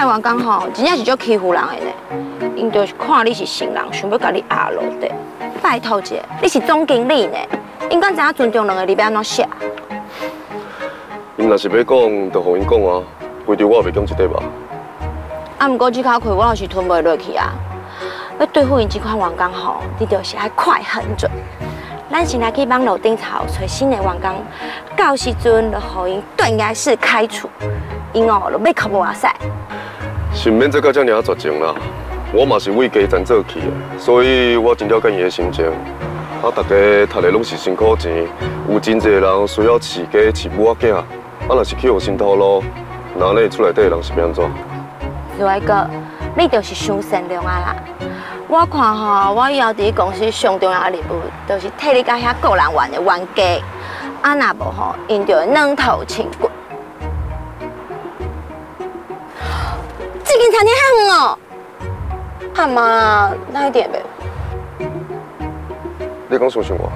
客员工吼，真正是足欺负人的呢。因就是看你是新人，想要甲你压落地。拜托一下，你是总经理呢，应该知影尊重两个字要安怎写。因若是要讲，就互因讲啊，规定我袂讲一块吧。啊，不过这口气我也是吞袂落去啊。要对付因这款员工吼，你就是爱快狠准。 咱先来去网络顶头找新的员工，到时阵就互因断崖式开除，因哦就要哭无下赛。是毋免做到遮尔啊绝情啦，我嘛是为家庭做起的，所以我真了解伊的心情。啊，大家读的拢是辛苦钱，有真侪人需要饲家饲母仔囝，啊，若是去互渗透咯，那恁厝内底人是变安怎？瑞爱哥，你就是伤善良啊啦！ 我看吼，我以后伫公司上重要的任务，就是替你甲遐个人玩的冤家。啊，若无吼，因就软头青骨。这间餐厅遐远哦，阿妈，那一点袂？你讲相信我。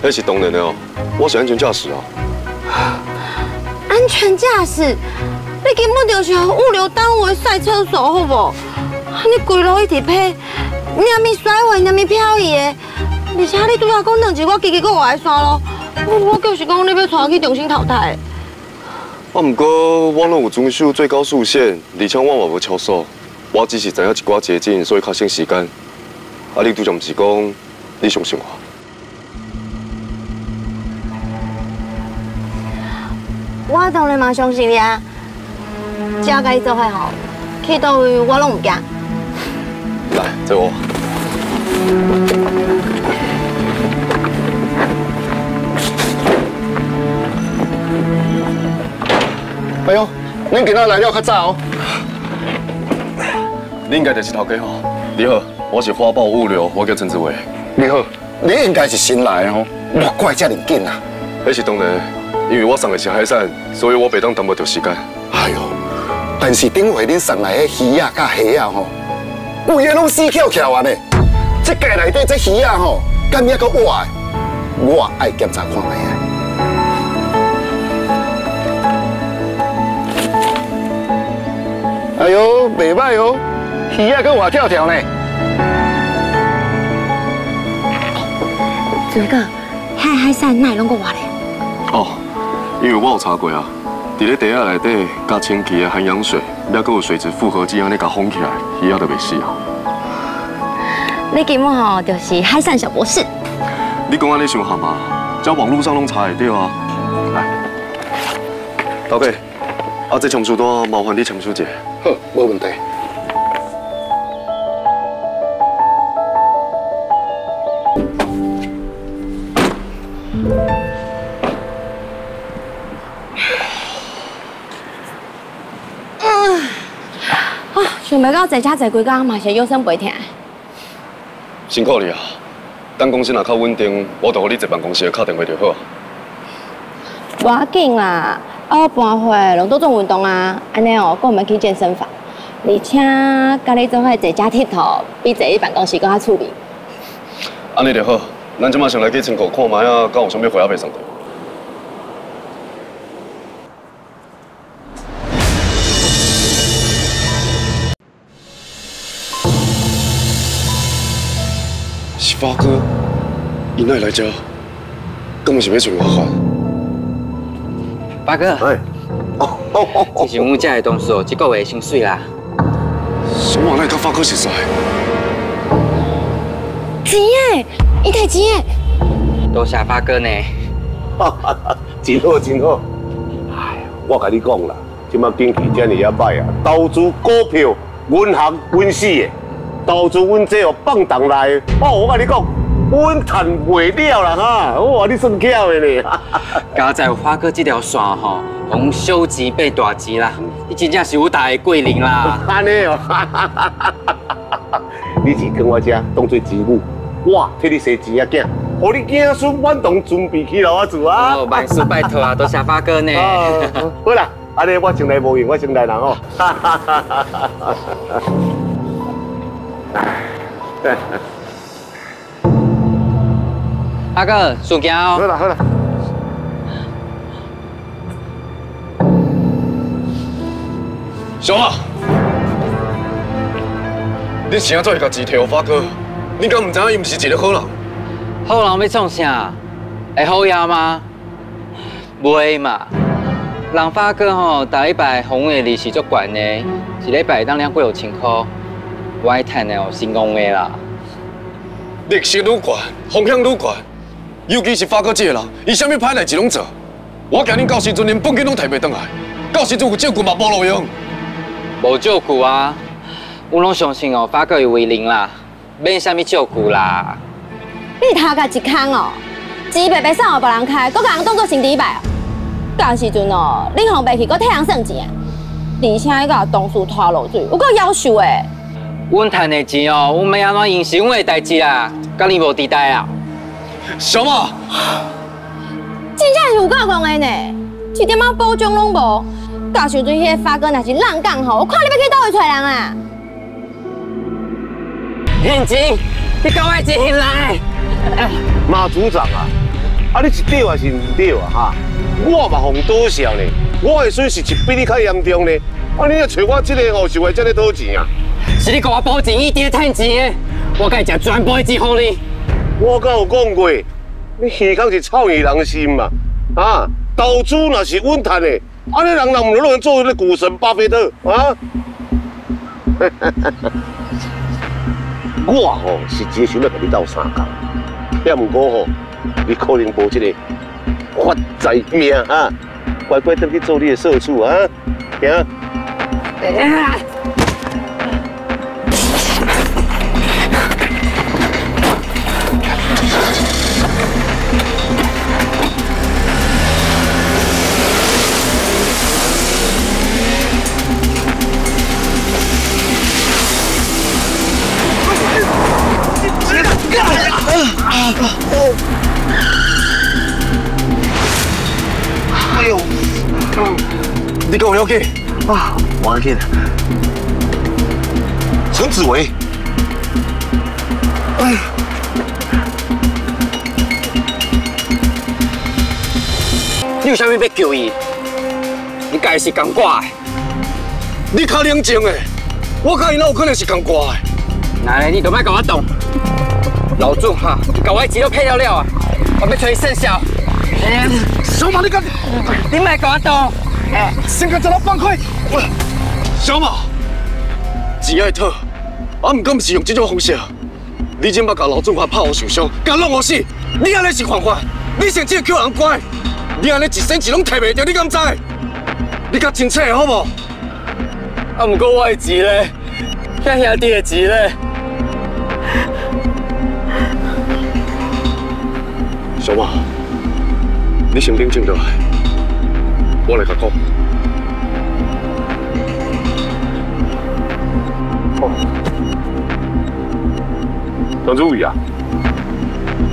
那是当然的哦，我是安全驾驶啊！安全驾驶，你根本就是物流单位赛车手，好不好？你规路一直拍，你阿咪甩尾，你阿咪漂移的，而且你拄仔讲两句，我叽叽个话来刷咯。我就是讲你要带我去重新淘汰。啊，不过我拢有遵守最高速限，而且我嘛无超速，我只是知影一寡捷径，所以较省时间。啊，你拄则毋是讲你相信我？ 我当然嘛相信你啊！只要甲你做伙吼，去倒位我拢唔惊。来，坐我。哎呦，恁今仔来了较早哦。你应该就是头家吼。你好，我是花豹物流，我叫陈志伟。你好，你应该是新来的哦，莫怪遮尔紧啊。那是当然。 因为我送的是海产，所以我袂当耽误着时间。哎呦，但是顶回恁送来迄鱼啊、甲虾啊吼，有影拢死翘翘啊呢。这界内底这鱼啊吼，敢也阁活的？我爱检查看下。哎呦，袂歹哦，鱼啊阁活跳跳呢。这个海产哪拢阁活嘞？哦。 因为我有查过啊，伫咧地下内底加清气的含氧水，了搁有水质复合剂安尼甲封起来，鱼仔就袂死啊。你根本吼就是海产小博士。你讲安尼想喊嘛？在网络上拢查会到啊。来，老贝，啊这签书单麻烦你签署一下。好，无问题。 想袂到坐车坐几工嘛是腰酸背痛。辛苦你啊！等公司若较稳定，我就给你坐办公室敲电话就好。无要紧啦，我搬会拢都做运动啊，安尼哦，阁毋免去健身房，而且甲你做伙坐车佚佗，比坐去办公室更较趣味。安尼就好，咱即马先来去仓库看卖啊，敢有啥物货还袂送到？ 是发哥，伊哪会来遮？根本是要找麻烦。发哥，哎，哦，其实阮遮的同事哦，这个月薪水啦。什么？那甲发哥是谁？钱诶，伊摕钱诶。多谢发哥呢。真好，真好。哎呀，我跟你讲啦，即马经济真系也歹啊！投资股票，阮行阮死的；投资阮这哦放荡来的，哦，我跟你讲，阮赚袂了啦哈！哇，你算巧的呢！刚才有发哥这条线吼，从小钱变大钱啦，你真正是有大的桂林啦！安尼哦，你是跟我遮当做钱母，我替你洗钱啊囝。 我你囝孙阮同准备去老厝啊！哦，万事拜托啊，多谢八哥呢。好啦，安尼我从来无闲，我从来人哦。哈哈哈哈哈！八哥，薯条。好啦好啦。熊啊！你啥做甲钱摕予八哥？你敢唔知影伊唔是一个好人？ 好人要创啥？会好呀吗？袂嘛。人发哥吼，第一摆红的利息足悬的，一礼拜当领几落1000块，我爱赚的哦，成功的啦。利息愈悬，风险愈悬，尤其是发哥这个人，伊啥物歹代志拢做，我惊恁到时阵连本金拢提袂转来，到时阵有照顾嘛无路用。无照顾啊，我拢相信哦，发哥有为人啦，免啥物照顾啦。 你头壳一空哦，钱白白送予别人开，搁把人当作成礼拜哦。到时阵哦，你红白去搁替人算钱啊，而且还甲同事拖落水，有够夭寿的。阮赚的钱哦，阮要安怎用是阮的代志啦，甲你无地带啊。小马，真正是有够戆的呢，一点仔保障拢无。到时阵迄个发哥若是浪讲吼，我看你要去倒位找人啊。现钱，你搞我钱来！ 马组长啊，啊你是对还是唔对啊？哈，我嘛予多少呢？我的损失是比你较严重呢。啊，你若找我这个后生会这么讨钱啊？是你给我保证伊爹赚钱的，我该食全部的钱给你。我敢有讲过，你耳光是臭耳人心嘛？啊，投资若是稳赚的，啊你人唔能做那股神巴菲特啊？我吼是真想要跟你斗相共。 也唔过吼，你可能无这个发财命啊！乖乖等去做你的社畜啊！行。哎呦！你跟我聊天啊！我聊天。陈子维。哎。你有啥物要救伊？你家是共我的。你较冷静的，我甲伊哪有可能是共我的？来，你都莫甲我动。 老总哈，搞我钱都骗了了啊！我要找伊算账。哎，小马，你莫搞我动！哎，先甲这老板开。小马，钱爱讨，啊，唔过唔是用这种方式。你真捌甲老总哈拍我受伤，甲弄我死，你安尼是犯法，你甚至叫人关。你安尼一仙钱拢摕袂到，你敢知？你较清楚好无？啊，唔过我的钱咧，遐兄弟的钱咧。 小马，你先冷静下来，我来甲讲。张主委啊，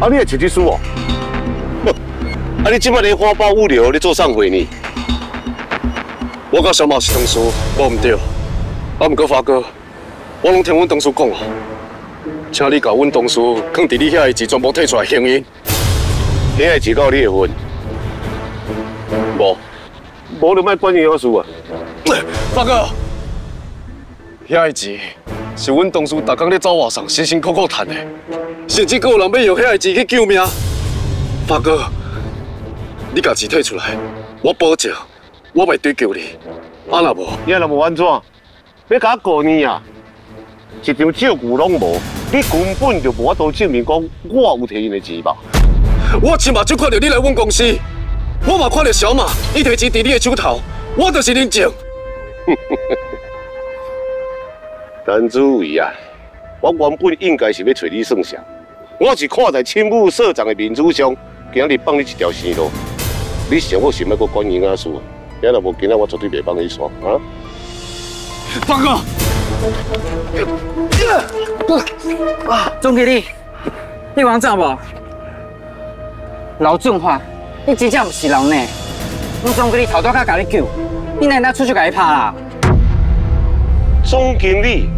啊你也成绩输哦？啊你即摆连花豹物流你做上回呢？我甲小马是同事，我唔对。啊唔过发哥，我拢听阮同事讲哦，请你甲阮同事放伫你遐个钱全部退出来还因。 你爱自告你会分，无就卖管伊好事啊！发哥，遐个钱是阮同事逐天咧走外送，辛辛苦苦赚的，甚至佫有人要用遐个钱去救命。发哥，你家己退出来，我保证，我袂追究你。啊若无，你若无安怎？要甲我告你啊！一张借据拢无，你根本就无法度证明讲我有摕因的钱吧？ 我亲目睭看到你来阮公司，我嘛看到小马，伊提钱伫你的手头，我就是恁种。陈主委啊，我原本应该是要找你算账，我是看在亲母社长的面子上，今日放你一条生路。你想我想要搁管闲啊事，今若无今仔我绝对袂放你煞啊！报告。总经理，你往怎无？老俊华，你真正不是人呢！我总经理头拄仔甲你救，你哪能出手甲伊拍啦？ 总经理，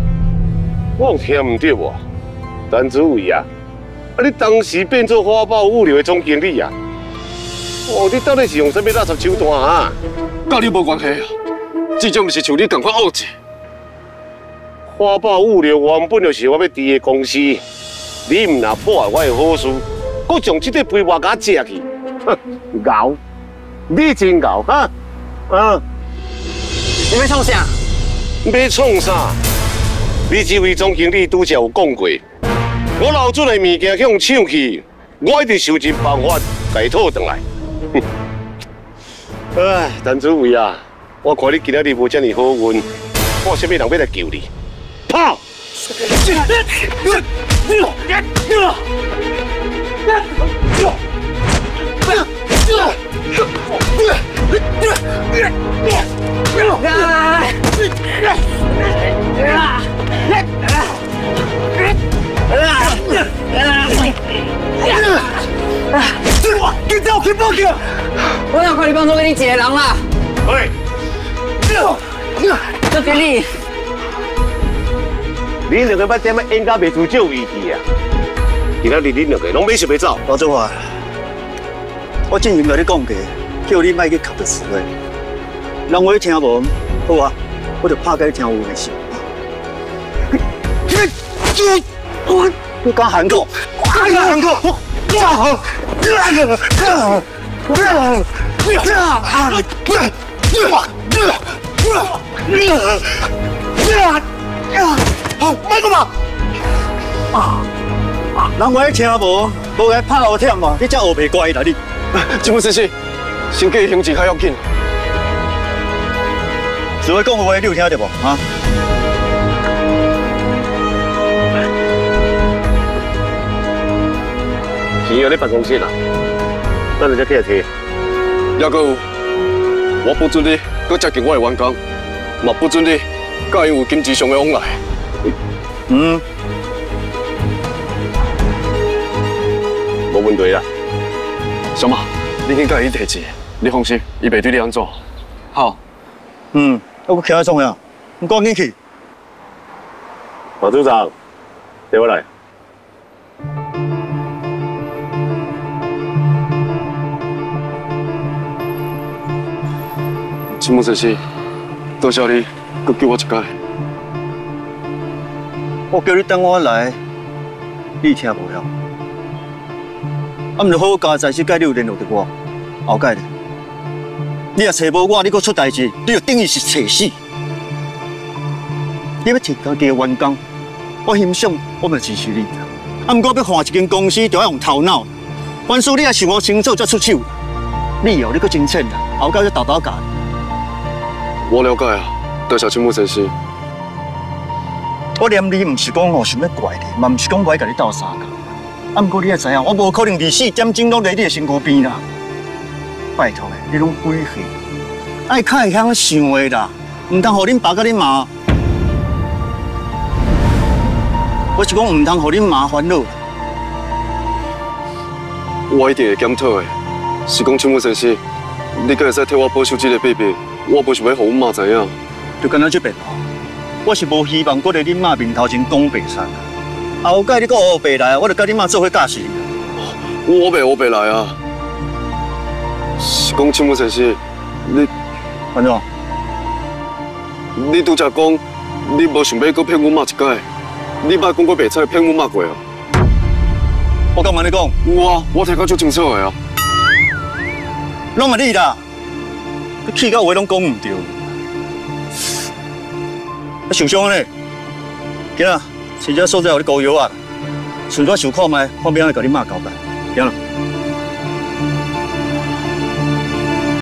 我有听唔对喎，陈主委啊，你当时变做花豹物流的总经理啊，哦，你到底是用什么垃圾手段啊？甲你无关系啊，至少唔是像你同款恶质。花豹物流原本就是我要挃的公司，你唔若破坏我的好事，佫将这块肥肉甲食去，哼，牛，你真牛哈，啊！你要创啥？ 要创啥？你这位总经理拄则有讲过，我老准的物件去用抢去，我一定想尽办法解讨回来。哎，陈主委啊，我看你今仔日无遮尼好运，看什么人要来救你？跑！你走去报警！我哪看你帮助你一个人啦？喂，就给你。你两个要点么冤家袂出酒义气啊？今仔日你两个拢没想要走，老中华，我之前甲你讲过，叫你卖去卡白死的。 人话你听无，好啊，我就拍给你听有的是。你敢喊我？敢喊我？走好！好，别个嘛！人话你听无，无来拍我忝嘛，你才学袂乖啦你。金木先生，先叫伊行一下要紧。 只会讲话，你有听到无？啊！钱有你办公室啦，等下才起来提。还佫，我不准你佫接近我的员工，嘛不准你佮伊有金钱上的往来。嗯，无问题啦。小马，你去佮伊提钱，你放心，伊袂对你安怎。好，嗯。 我徛在创呀，你赶紧去。马组长，带我来。金木先生，多谢你，佮救我一次。我叫你等我来，你听无了。啊，唔就好好加在世界，你有联络着我，后界咧。 你若找无我，你搁出代志，你就等于是找死。你要摕家己的员工，我欣赏，我嘛支持你。啊，不过要换一间公司，就要用头脑。凡事你也想清楚才出手。你哦，你搁真浅啦，后头要豆豆教。我了解啊，多谢金木先生。我念你唔是讲我想要怪你，嘛唔是讲我要甲你斗相共。啊，不过你也知影，我无可能24点钟拢在你的身躯边啦。 拜托诶，你拢鬼去，爱较会晓想诶啦，唔通互恁爸甲恁妈。我是讲唔通互恁妈烦恼。我一定会检讨诶，是讲请问先生，你敢会使替我保守这个秘密？我无想要互阮妈知影。就干那这边哦，我是无希望搁在恁妈面头前讲白相。后盖你搁乌白来，我著甲恁妈做伙教死。我袂乌白来啊！ 是讲青木先生，你班长，你拄则讲你无想要搁骗阮妈一届，你莫讲过白菜骗阮妈过啊！我敢问你讲，有啊，我听到足清楚的啊。拢嘛你啦，你气到话拢讲唔对，啊受伤嘞，行啦，现在所在有你膏药啊，顺便想看卖，方便来甲你妈交代，行啦。